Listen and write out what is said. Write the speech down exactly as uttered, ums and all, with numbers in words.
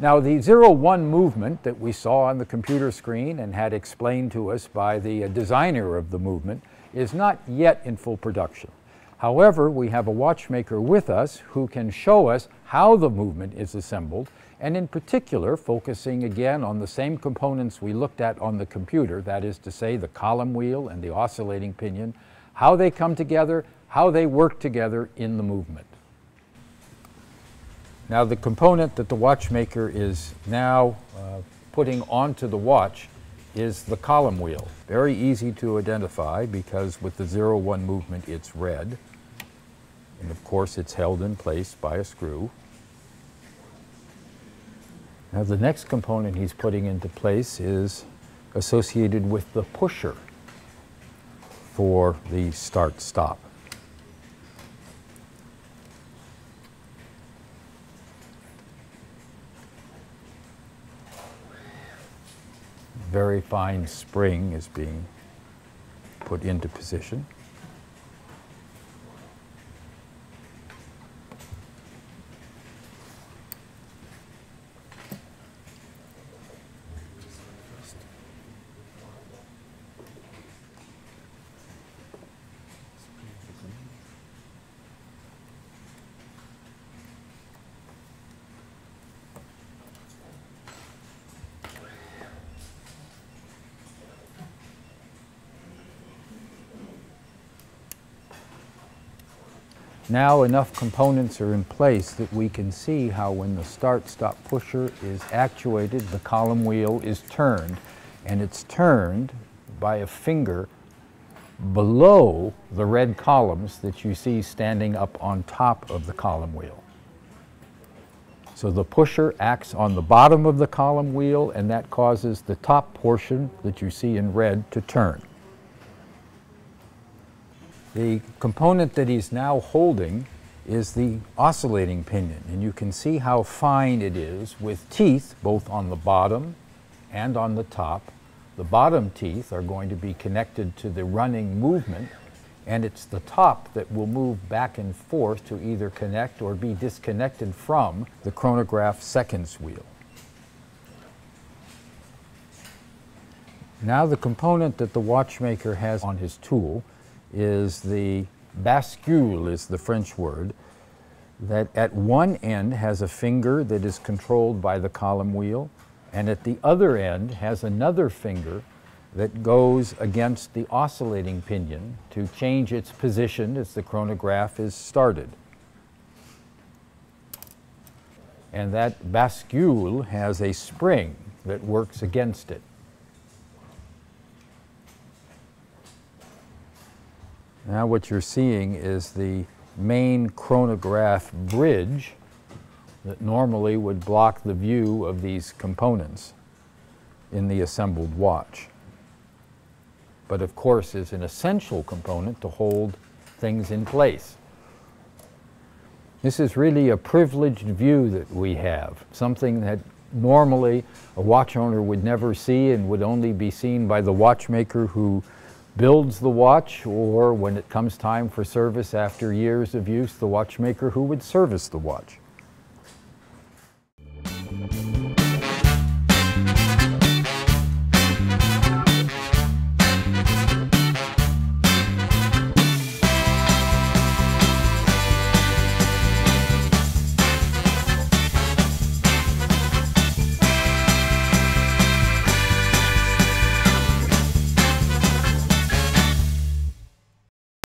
Now, the zero one movement that we saw on the computer screen and had explained to us by the designer of the movement is not yet in full production. However, we have a watchmaker with us who can show us how the movement is assembled, and in particular focusing again on the same components we looked at on the computer, that is to say the column wheel and the oscillating pinion, how they come together, how they work together in the movement. Now, the component that the watchmaker is now uh, putting onto the watch is the column wheel. Very easy to identify because with the zero one movement it's red, and of course it's held in place by a screw. Now, the next component he's putting into place is associated with the pusher for the start-stop. Very fine spring is being put into position. Now enough components are in place that we can see how when the start-stop pusher is actuated, the column wheel is turned, and it's turned by a finger below the red columns that you see standing up on top of the column wheel. So the pusher acts on the bottom of the column wheel, and that causes the top portion that you see in red to turn. The component that he's now holding is the oscillating pinion, and you can see how fine it is with teeth both on the bottom and on the top. The bottom teeth are going to be connected to the running movement, and it's the top that will move back and forth to either connect or be disconnected from the chronograph seconds wheel. Now the component that the watchmaker has on his tool is the bascule, is the French word, that at one end has a finger that is controlled by the column wheel, and at the other end has another finger that goes against the oscillating pinion to change its position as the chronograph is started. And that bascule has a spring that works against it. Now what you're seeing is the main chronograph bridge that normally would block the view of these components in the assembled watch, but of course is an essential component to hold things in place. This is really a privileged view that we have, something that normally a watch owner would never see and would only be seen by the watchmaker who builds the watch, or when it comes time for service after years of use, the watchmaker who would service the watch.